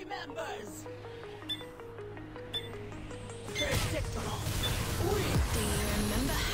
Jury members! Predictable. Do you remember?